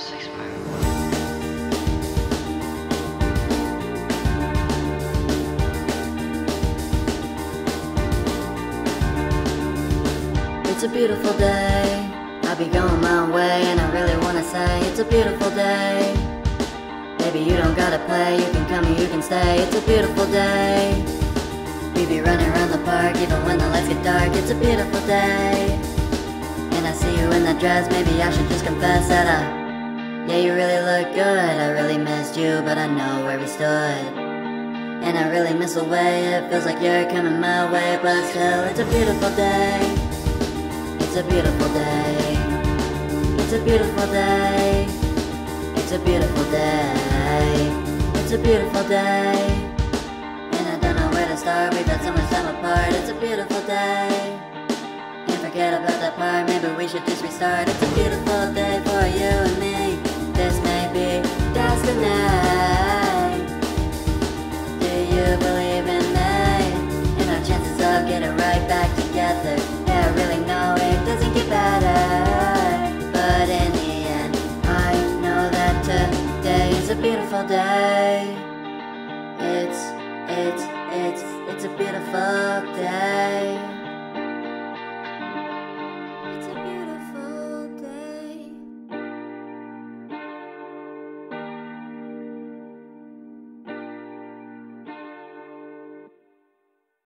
It's a beautiful day, I'll be going my way, and I really wanna say it's a beautiful day. Baby, you don't gotta play, you can come or you can stay. It's a beautiful day. We be running around the park even when the lights get dark. It's a beautiful day. And I see you in that dress, maybe I should just confess that yeah, you really look good. I really missed you, but I know where we stood. And I really miss the way it feels like you're coming my way, but still, it's a beautiful day. It's a beautiful day. It's a beautiful day. It's a beautiful day. It's a beautiful day. And I don't know where to start, we've got so much time apart. It's a beautiful day. And forget about that part, maybe we should just restart. It's a beautiful day for you and me. This may be destiny. You believe in me, and our chances of getting right back together. Yeah, I really know it doesn't get better, but in the end, I know that today is a beautiful day. It's a beautiful day.